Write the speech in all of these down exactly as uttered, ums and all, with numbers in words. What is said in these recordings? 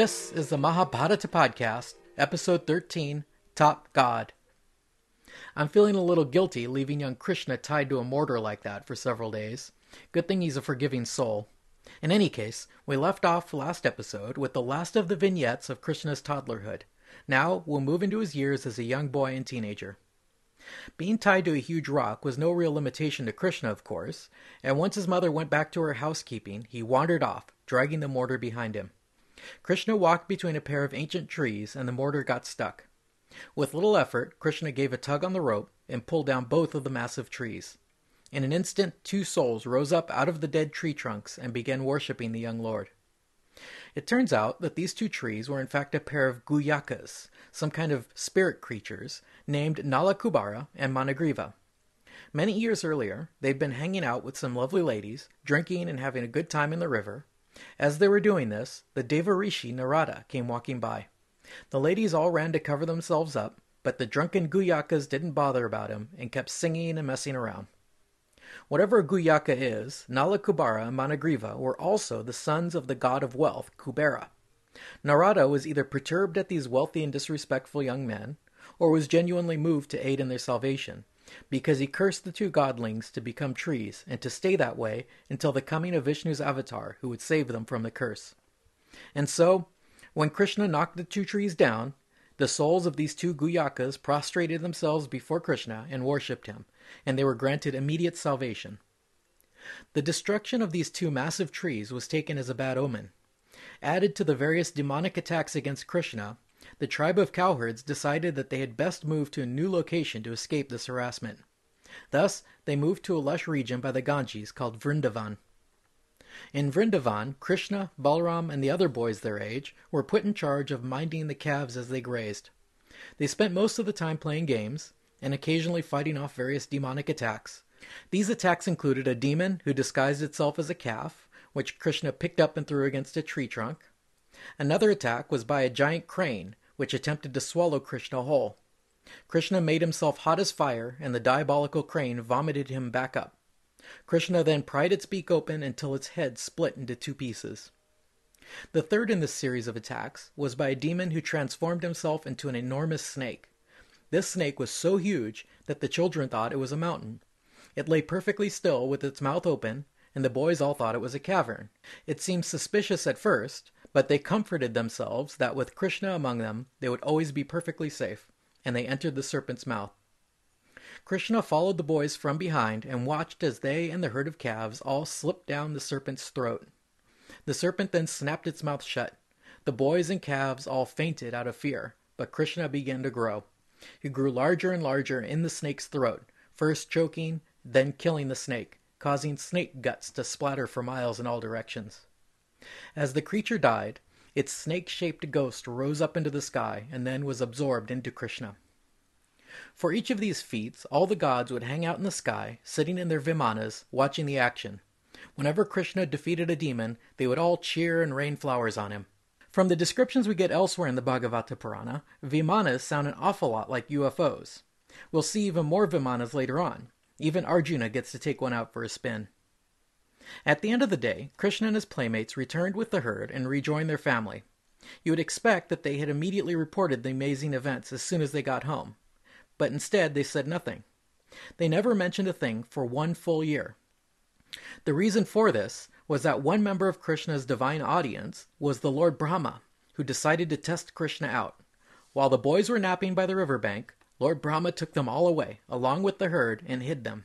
This is the Mahabharata Podcast, Episode thirteen, Top God. I'm feeling a little guilty leaving young Krishna tied to a mortar like that for several days. Good thing he's a forgiving soul. In any case, we left off last episode with the last of the vignettes of Krishna's toddlerhood. Now we'll move into his years as a young boy and teenager. Being tied to a huge rock was no real limitation to Krishna, of course, and once his mother went back to her housekeeping, he wandered off, dragging the mortar behind him. Krishna walked between a pair of ancient trees, and the mortar got stuck. With little effort, Krishna gave a tug on the rope and pulled down both of the massive trees. In an instant, two souls rose up out of the dead tree trunks and began worshipping the young lord. It turns out that these two trees were in fact a pair of guyakas, some kind of spirit creatures, named Nalakubara and Managriva. Many years earlier, they'd been hanging out with some lovely ladies, drinking and having a good time in the river. As they were doing this, the Devarishi Narada came walking by. The ladies all ran to cover themselves up, but the drunken guyakas didn't bother about him and kept singing and messing around. Whatever a guyaka is, Nalakubara and Managriva were also the sons of the god of wealth, Kubera. Narada was either perturbed at these wealthy and disrespectful young men, or was genuinely moved to aid in their salvation, because he cursed the two godlings to become trees and to stay that way until the coming of Vishnu's avatar, who would save them from the curse. And so, when Krishna knocked the two trees down, the souls of these two guyakas prostrated themselves before Krishna and worshipped him, and they were granted immediate salvation. The destruction of these two massive trees was taken as a bad omen. Added to the various demonic attacks against Krishna, the tribe of cowherds decided that they had best move to a new location to escape this harassment. Thus, they moved to a lush region by the Ganges called Vrindavan. In Vrindavan, Krishna, Balram, and the other boys their age were put in charge of minding the calves as they grazed. They spent most of the time playing games, and occasionally fighting off various demonic attacks. These attacks included a demon who disguised itself as a calf, which Krishna picked up and threw against a tree trunk. Another attack was by a giant crane, which attempted to swallow Krishna whole. Krishna made himself hot as fire, and the diabolical crane vomited him back up. Krishna then pried its beak open until its head split into two pieces. The third in this series of attacks was by a demon who transformed himself into an enormous snake. This snake was so huge that the children thought it was a mountain. It lay perfectly still with its mouth open, and the boys all thought it was a cavern. It seemed suspicious at first, but they comforted themselves that with Krishna among them, they would always be perfectly safe, and they entered the serpent's mouth. Krishna followed the boys from behind and watched as they and the herd of calves all slipped down the serpent's throat. The serpent then snapped its mouth shut. The boys and calves all fainted out of fear, but Krishna began to grow. He grew larger and larger in the snake's throat, first choking, then killing the snake, causing snake guts to splatter for miles in all directions. As the creature died, its snake-shaped ghost rose up into the sky and then was absorbed into Krishna. For each of these feats, all the gods would hang out in the sky, sitting in their vimanas, watching the action. Whenever Krishna defeated a demon, they would all cheer and rain flowers on him. From the descriptions we get elsewhere in the Bhagavata Purana, vimanas sound an awful lot like U F Os. We'll see even more vimanas later on. Even Arjuna gets to take one out for a spin. At the end of the day, Krishna and his playmates returned with the herd and rejoined their family. You would expect that they had immediately reported the amazing events as soon as they got home, but instead they said nothing. They never mentioned a thing for one full year. The reason for this was that one member of Krishna's divine audience was the Lord Brahma, who decided to test Krishna out. While the boys were napping by the riverbank, Lord Brahma took them all away, along with the herd, and hid them.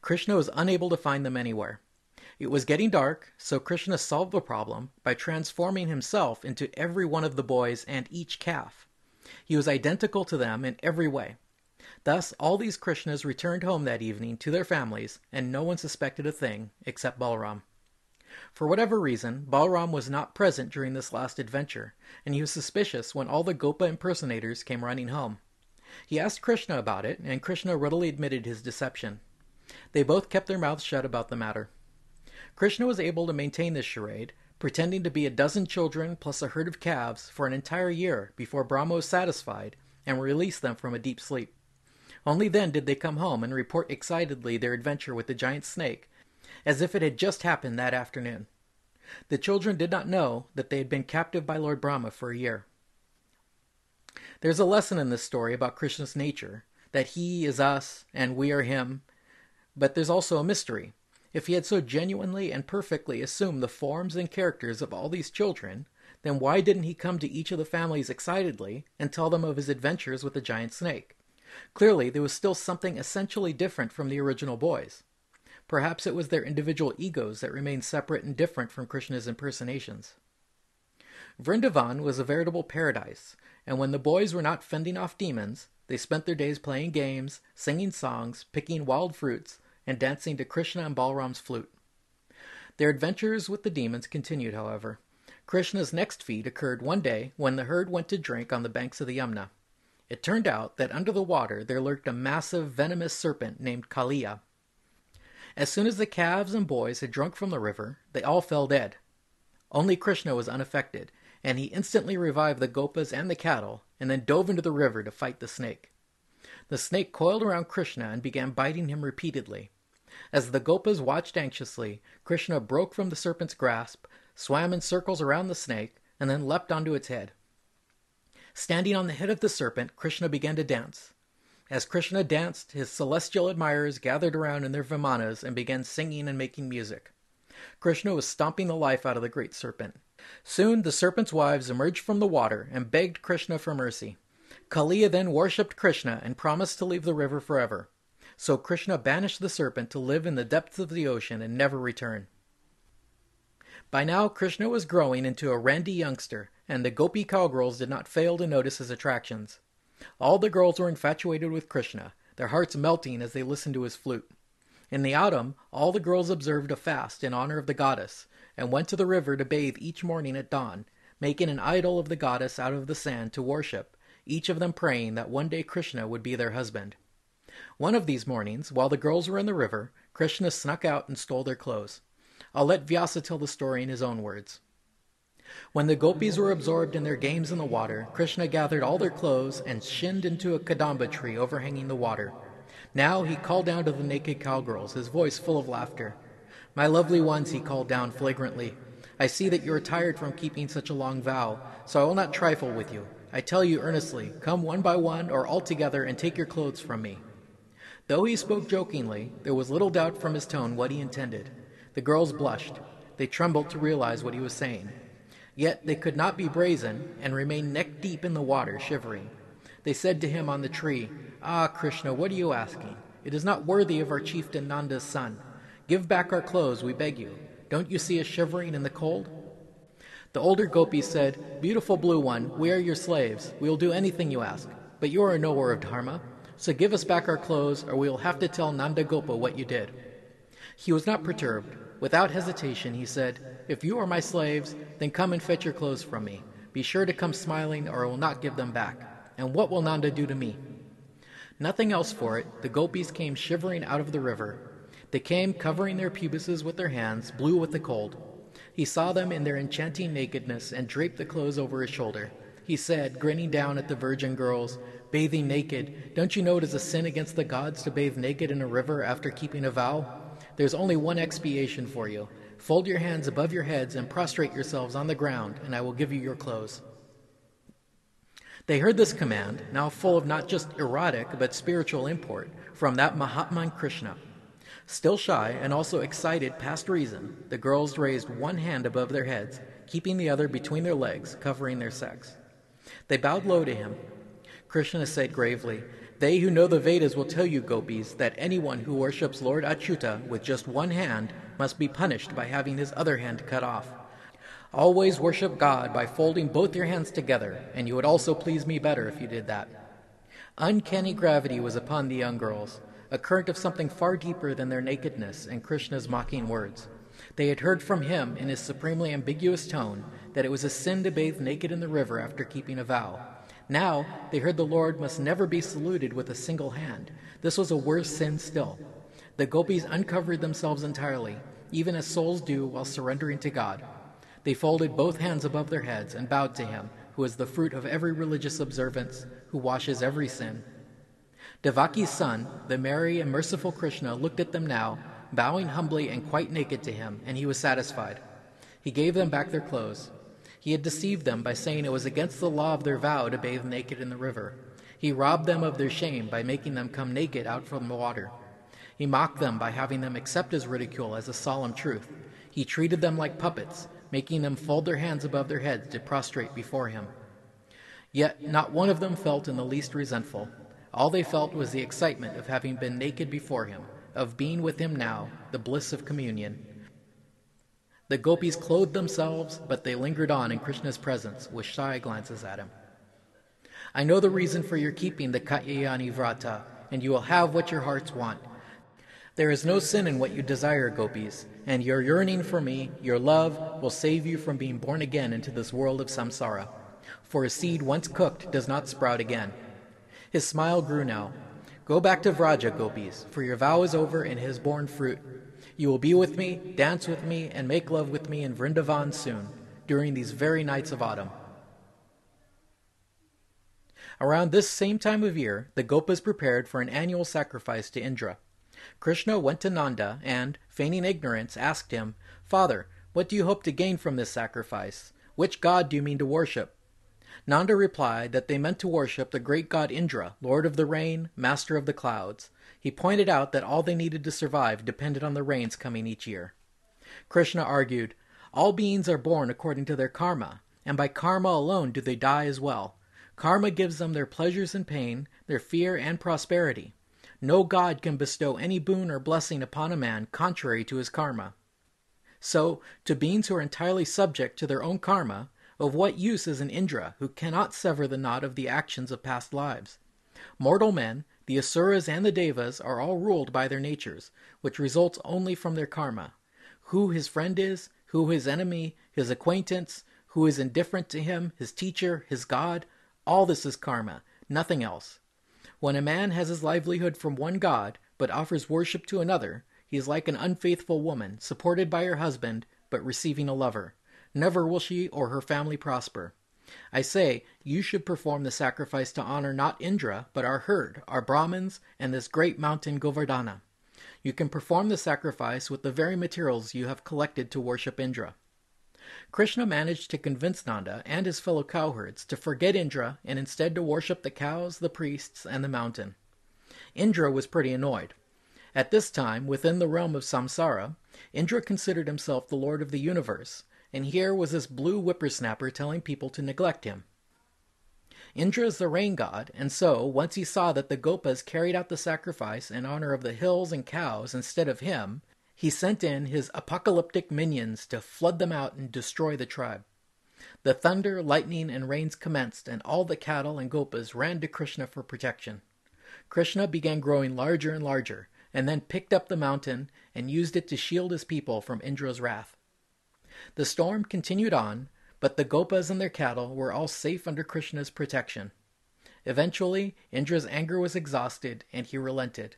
Krishna was unable to find them anywhere. It was getting dark, so Krishna solved the problem by transforming himself into every one of the boys and each calf. He was identical to them in every way. Thus, all these Krishnas returned home that evening to their families, and no one suspected a thing except Balram. For whatever reason, Balram was not present during this last adventure, and he was suspicious when all the Gopa impersonators came running home. He asked Krishna about it, and Krishna readily admitted his deception. They both kept their mouths shut about the matter. Krishna was able to maintain this charade, pretending to be a dozen children plus a herd of calves for an entire year before Brahma was satisfied and released them from a deep sleep. Only then did they come home and report excitedly their adventure with the giant snake, as if it had just happened that afternoon. The children did not know that they had been captive by Lord Brahma for a year. There's a lesson in this story about Krishna's nature, that he is us and we are him, but there's also a mystery. If he had so genuinely and perfectly assumed the forms and characters of all these children, then why didn't he come to each of the families excitedly and tell them of his adventures with the giant snake? Clearly, there was still something essentially different from the original boys. Perhaps it was their individual egos that remained separate and different from Krishna's impersonations. Vrindavan was a veritable paradise, and when the boys were not fending off demons, they spent their days playing games, singing songs, picking wild fruits, and dancing to Krishna and Balram's flute. Their adventures with the demons continued, however. Krishna's next feat occurred one day when the herd went to drink on the banks of the Yamuna. It turned out that under the water there lurked a massive venomous serpent named Kaliya. As soon as the calves and boys had drunk from the river, they all fell dead. Only Krishna was unaffected, and he instantly revived the Gopas and the cattle, and then dove into the river to fight the snake. The snake coiled around Krishna and began biting him repeatedly. As the Gopas watched anxiously, Krishna broke from the serpent's grasp, swam in circles around the snake, and then leapt onto its head. Standing on the head of the serpent, Krishna began to dance. As Krishna danced, his celestial admirers gathered around in their vimanas and began singing and making music. Krishna was stomping the life out of the great serpent. Soon the serpent's wives emerged from the water and begged Krishna for mercy. Kaliya then worshipped Krishna and promised to leave the river forever. So Krishna banished the serpent to live in the depths of the ocean and never return. By now Krishna was growing into a randy youngster, and the Gopi cowgirls did not fail to notice his attractions. All the girls were infatuated with Krishna, their hearts melting as they listened to his flute. In the autumn, all the girls observed a fast in honor of the goddess, and went to the river to bathe each morning at dawn, making an idol of the goddess out of the sand to worship, each of them praying that one day Krishna would be their husband. One of these mornings, while the girls were in the river, Krishna snuck out and stole their clothes. I'll let Vyasa tell the story in his own words. When the gopis were absorbed in their games in the water, Krishna gathered all their clothes and shinned into a kadamba tree overhanging the water. Now he called down to the naked cowgirls, his voice full of laughter. "My lovely ones," he called down flagrantly, "I see that you are tired from keeping such a long vow, so I will not trifle with you. I tell you earnestly, come one by one or all together and take your clothes from me." Though he spoke jokingly, there was little doubt from his tone what he intended. The girls blushed. They trembled to realize what he was saying. Yet they could not be brazen and remained neck deep in the water, shivering. They said to him on the tree, "Ah, Krishna, what are you asking? It is not worthy of our chieftain Nanda's son. Give back our clothes, we beg you. Don't you see us shivering in the cold?" The older gopis said, "Beautiful blue one, we are your slaves. We will do anything you ask, but you are a knower of dharma. So give us back our clothes, or we will have to tell Nanda Gopa what you did." He was not perturbed. Without hesitation, he said, "If you are my slaves, then come and fetch your clothes from me. Be sure to come smiling, or I will not give them back. And what will Nanda do to me?" Nothing else for it, the gopis came shivering out of the river. They came covering their pubises with their hands, blue with the cold. He saw them in their enchanting nakedness and draped the clothes over his shoulder. He said, grinning down at the virgin girls, "Bathing naked, don't you know it is a sin against the gods to bathe naked in a river after keeping a vow? There's only one expiation for you. Fold your hands above your heads and prostrate yourselves on the ground, and I will give you your clothes." They heard this command, now full of not just erotic but spiritual import, from that Mahatman Krishna. Still shy and also excited past reason, the girls raised one hand above their heads, keeping the other between their legs, covering their sex. They bowed low to him. Krishna said gravely, "They who know the Vedas will tell you, gopis, that anyone who worships Lord Achyuta with just one hand must be punished by having his other hand cut off. Always worship God by folding both your hands together, and you would also please me better if you did that." Uncanny gravity was upon the young girls, a current of something far deeper than their nakedness and Krishna's mocking words. They had heard from him in his supremely ambiguous tone that it was a sin to bathe naked in the river after keeping a vow. Now, they heard the Lord must never be saluted with a single hand. This was a worse sin still. The gopis uncovered themselves entirely, even as souls do while surrendering to God. They folded both hands above their heads and bowed to him, who is the fruit of every religious observance, who washes every sin. Devaki's son, the merry and merciful Krishna, looked at them now, bowing humbly and quite naked to him, and he was satisfied. He gave them back their clothes. He had deceived them by saying it was against the law of their vow to bathe naked in the river. He robbed them of their shame by making them come naked out from the water. He mocked them by having them accept his ridicule as a solemn truth. He treated them like puppets, making them fold their hands above their heads to prostrate before him. Yet not one of them felt in the least resentful. All they felt was the excitement of having been naked before him, of being with him now, the bliss of communion. The gopis clothed themselves, but they lingered on in Krishna's presence with shy glances at him. I know the reason for your keeping the Katyayani vrata, and you will have what your hearts want. There is no sin in what you desire, gopis, and your yearning for me, your love, will save you from being born again into this world of samsara. For a seed once cooked does not sprout again. His smile grew now. Go back to Vraja, gopis, for your vow is over and has borne fruit. You will be with me, dance with me, and make love with me in Vrindavan soon, during these very nights of autumn. Around this same time of year, the Gopas prepared for an annual sacrifice to Indra. Krishna went to Nanda and, feigning ignorance, asked him, "Father, what do you hope to gain from this sacrifice? Which god do you mean to worship?" Nanda replied that they meant to worship the great god Indra, lord of the rain, master of the clouds. He pointed out that all they needed to survive depended on the rains coming each year. Krishna argued, "All beings are born according to their karma, and by karma alone do they die as well. Karma gives them their pleasures and pain, their fear and prosperity. No god can bestow any boon or blessing upon a man contrary to his karma. So, to beings who are entirely subject to their own karma, of what use is an Indra who cannot sever the knot of the actions of past lives? Mortal men, the Asuras and the Devas, are all ruled by their natures, which results only from their karma. Who his friend is, who his enemy, his acquaintance, who is indifferent to him, his teacher, his god, all this is karma, nothing else. When a man has his livelihood from one god, but offers worship to another, he is like an unfaithful woman, supported by her husband, but receiving a lover. Never will she or her family prosper. I say, you should perform the sacrifice to honor not Indra, but our herd, our Brahmins, and this great mountain Govardhana. You can perform the sacrifice with the very materials you have collected to worship Indra." Krishna managed to convince Nanda and his fellow cowherds to forget Indra and instead to worship the cows, the priests, and the mountain. Indra was pretty annoyed. At this time, within the realm of samsara, Indra considered himself the lord of the universe, and here was this blue whippersnapper telling people to neglect him. Indra is the rain god, and so, once he saw that the Gopas carried out the sacrifice in honor of the hills and cows instead of him, he sent in his apocalyptic minions to flood them out and destroy the tribe. The thunder, lightning, and rains commenced, and all the cattle and Gopas ran to Krishna for protection. Krishna began growing larger and larger, and then picked up the mountain and used it to shield his people from Indra's wrath. The storm continued on, but the Gopas and their cattle were all safe under Krishna's protection. Eventually, Indra's anger was exhausted, and he relented.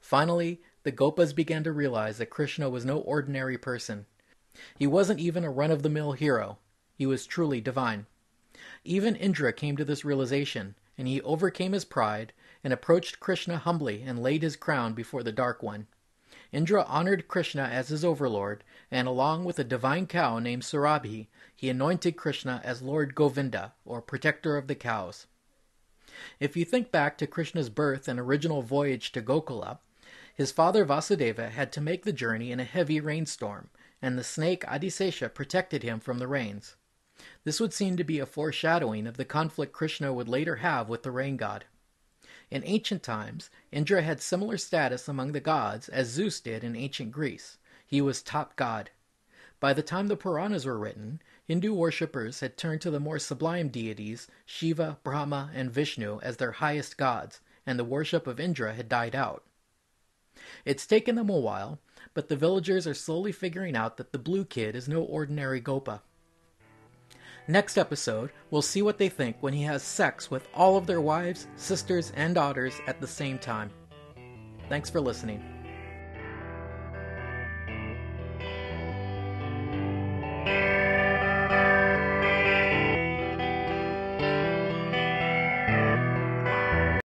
Finally, the Gopas began to realize that Krishna was no ordinary person. He wasn't even a run-of-the-mill hero. He was truly divine. Even Indra came to this realization, and he overcame his pride and approached Krishna humbly and laid his crown before the Dark One. Indra honored Krishna as his overlord, and along with a divine cow named Surabhi, he anointed Krishna as Lord Govinda, or protector of the cows. If you think back to Krishna's birth and original voyage to Gokula, his father Vasudeva had to make the journey in a heavy rainstorm, and the snake Adisesha protected him from the rains. This would seem to be a foreshadowing of the conflict Krishna would later have with the rain god. In ancient times, Indra had similar status among the gods as Zeus did in ancient Greece. He was top god. By the time the Puranas were written, Hindu worshippers had turned to the more sublime deities, Shiva, Brahma, and Vishnu, as their highest gods, and the worship of Indra had died out. It's taken them a while, but the villagers are slowly figuring out that the blue kid is no ordinary Gopa. Next episode, we'll see what they think when he has sex with all of their wives, sisters, and daughters at the same time. Thanks for listening.